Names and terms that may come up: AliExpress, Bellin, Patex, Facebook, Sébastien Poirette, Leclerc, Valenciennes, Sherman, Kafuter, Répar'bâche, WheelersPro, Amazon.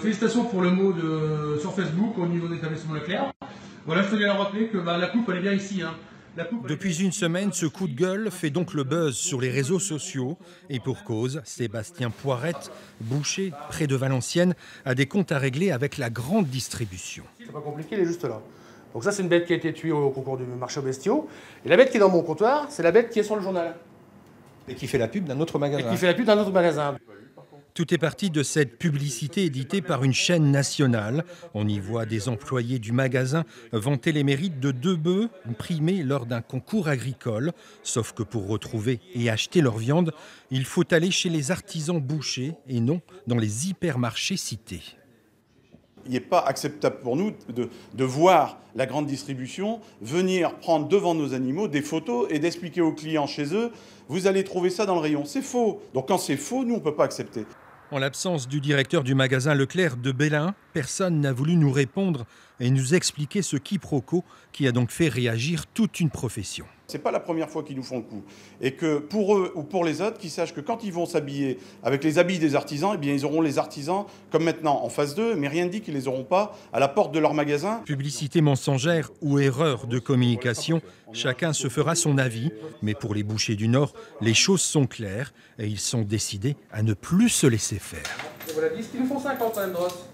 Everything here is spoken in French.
Félicitations pour le mot sur Facebook au niveau de l'établissement Leclerc. Voilà, je tenais à rappeler que la coupe, elle est bien ici. Depuis une semaine, ce coup de gueule fait donc le buzz sur les réseaux sociaux. Et pour cause, Sébastien Poirette, boucher près de Valenciennes, a des comptes à régler avec la grande distribution. C'est pas compliqué, il est juste là. Donc ça, c'est une bête qui a été tuée au concours du marché aux bestiaux. Et la bête qui est dans mon comptoir, c'est la bête qui est sur le journal. Et qui fait la pub d'un autre magasin. Et qui fait la pub d'un autre magasin. Tout est parti de cette publicité éditée par une chaîne nationale. On y voit des employés du magasin vanter les mérites de 2 bœufs primés lors d'un concours agricole. Sauf que pour retrouver et acheter leur viande, il faut aller chez les artisans bouchers et non dans les hypermarchés cités. Il n'est pas acceptable pour nous de voir la grande distribution venir prendre devant nos animaux des photos et d'expliquer aux clients chez eux « vous allez trouver ça dans le rayon ». C'est faux. Donc quand c'est faux, nous, on ne peut pas accepter. En l'absence du directeur du magasin Leclerc de Bellin, personne n'a voulu nous répondre et nous expliquer ce quiproquo qui a donc fait réagir toute une profession. Ce n'est pas la première fois qu'ils nous font le coup. Et que pour eux ou pour les autres, qu'ils sachent que quand ils vont s'habiller avec les habits des artisans, eh bien ils auront les artisans comme maintenant en face d'eux, mais rien ne dit qu'ils ne les auront pas à la porte de leur magasin. Publicité mensongère ou erreur de communication, chacun se fera son avis. Mais pour les bouchers du Nord, les choses sont claires et ils sont décidés à ne plus se laisser faire. Et voilà 10 qui nous font 50 quand même, Dross.